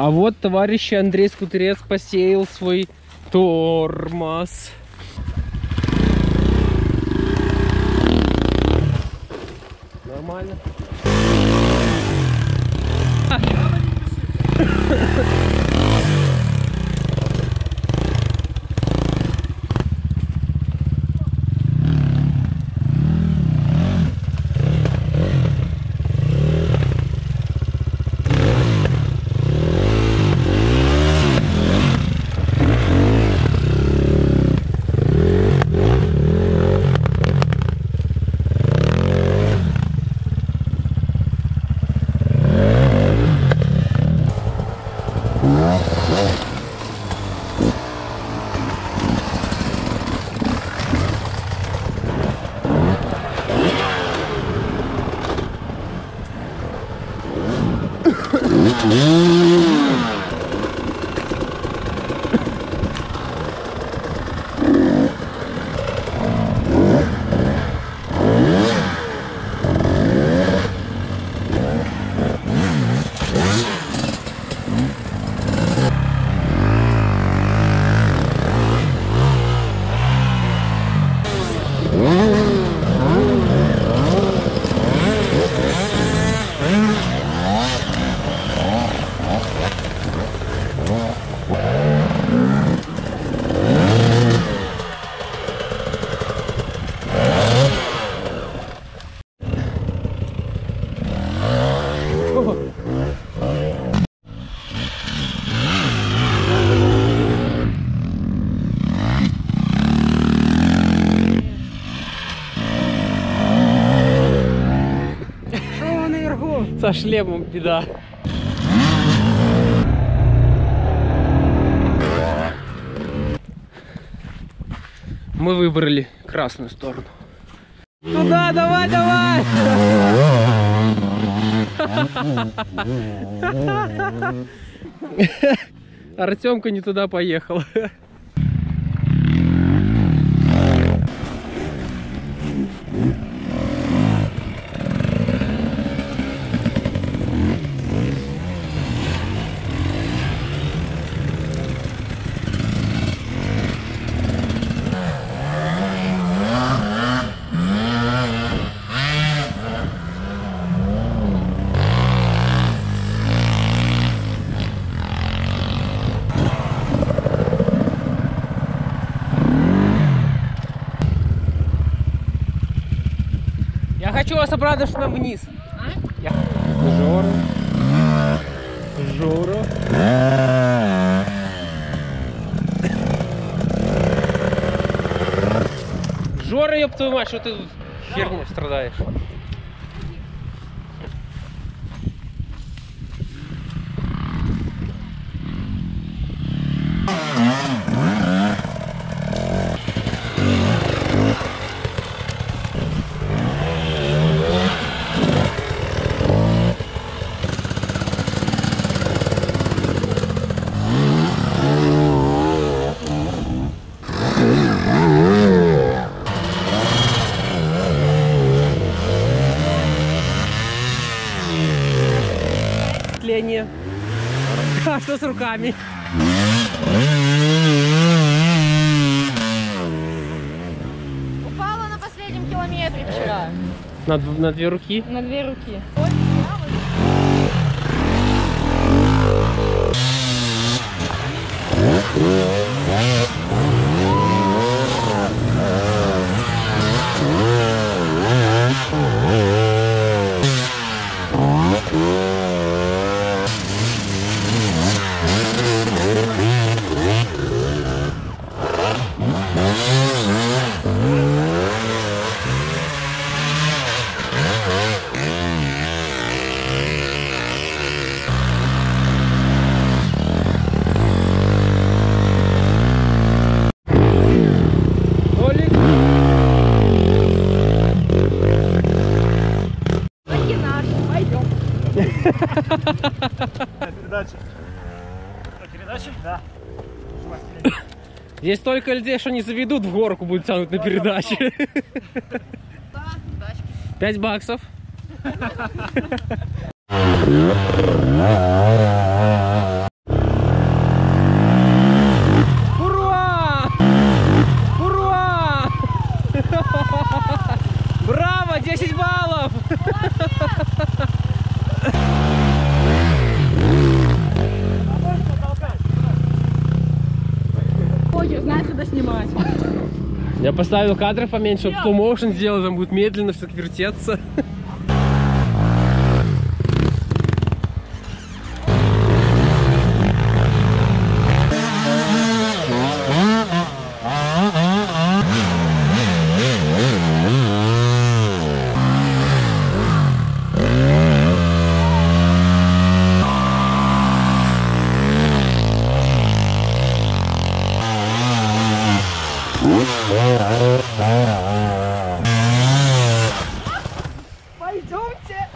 А вот товарищ Андрей Скутерец посеял свой тормоз. Нормально. Со шлемом беда. Мы выбрали красную сторону. Туда, давай, давай! Артемка не туда поехала. Хочу вас обрадовать, что нам вниз. А? Я... Жора. Жора, ёб твою мать, что ты херню страдаешь? А что с руками? Упала на последнем километре вчера. На две руки? На две руки. Передачи? Да. Здесь только людей, что не заведут в горку, будут тянуть на передачи. 5 баксов. поставил кадров поменьше, чтобы full motion сделал, там будет медленно все вертеться. Пойдемте.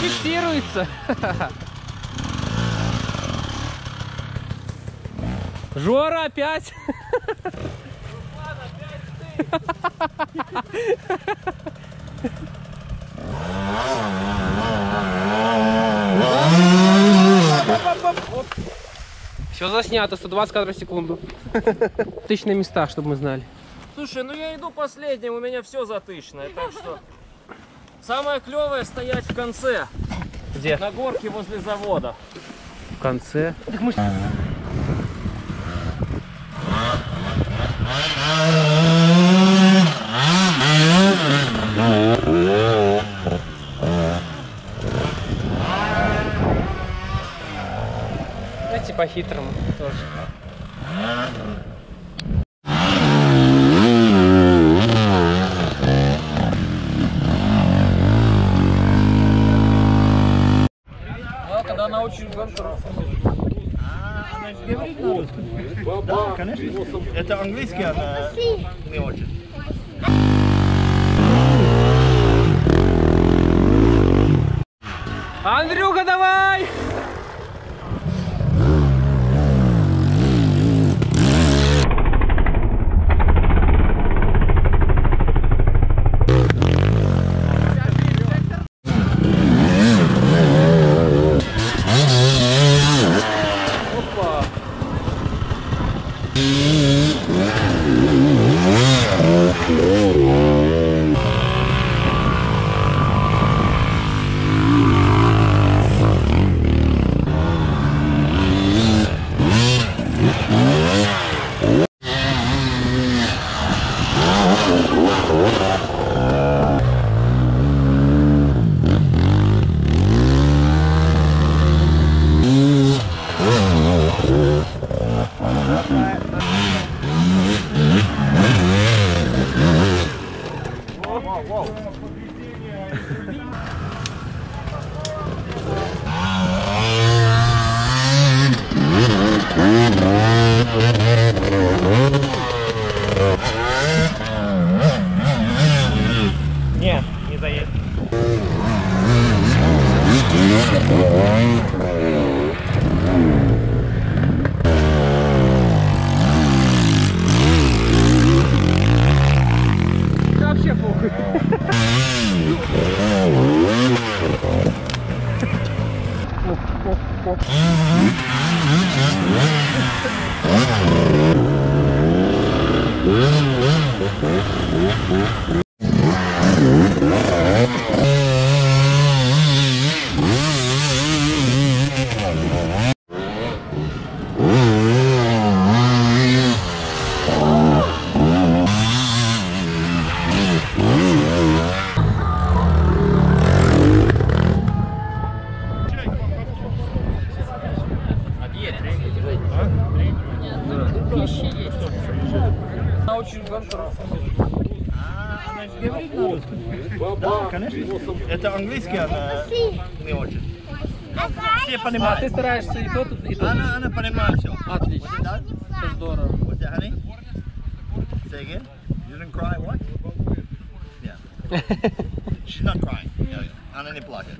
Фиксируется. Жора опять. Все заснято, 120 кадров в секунду. Тысячные места, чтобы мы знали. Слушай, ну я иду последним, у меня все за тысячное, так что... Самое клевое стоять в конце. Где? На горке возле завода. В конце? Так мы... Давайте по-хитрому тоже. Да, конечно. Это английский, она не очень. Андрюха, давай! пища есть. Она очень хорошо. Она же говорит на русском. Да, конечно. Это английский, она не очень. Все понимают. А ты стараешься и то, и то. Она понимает все. Отлично. Это здорово. She's not crying. Она не плачет.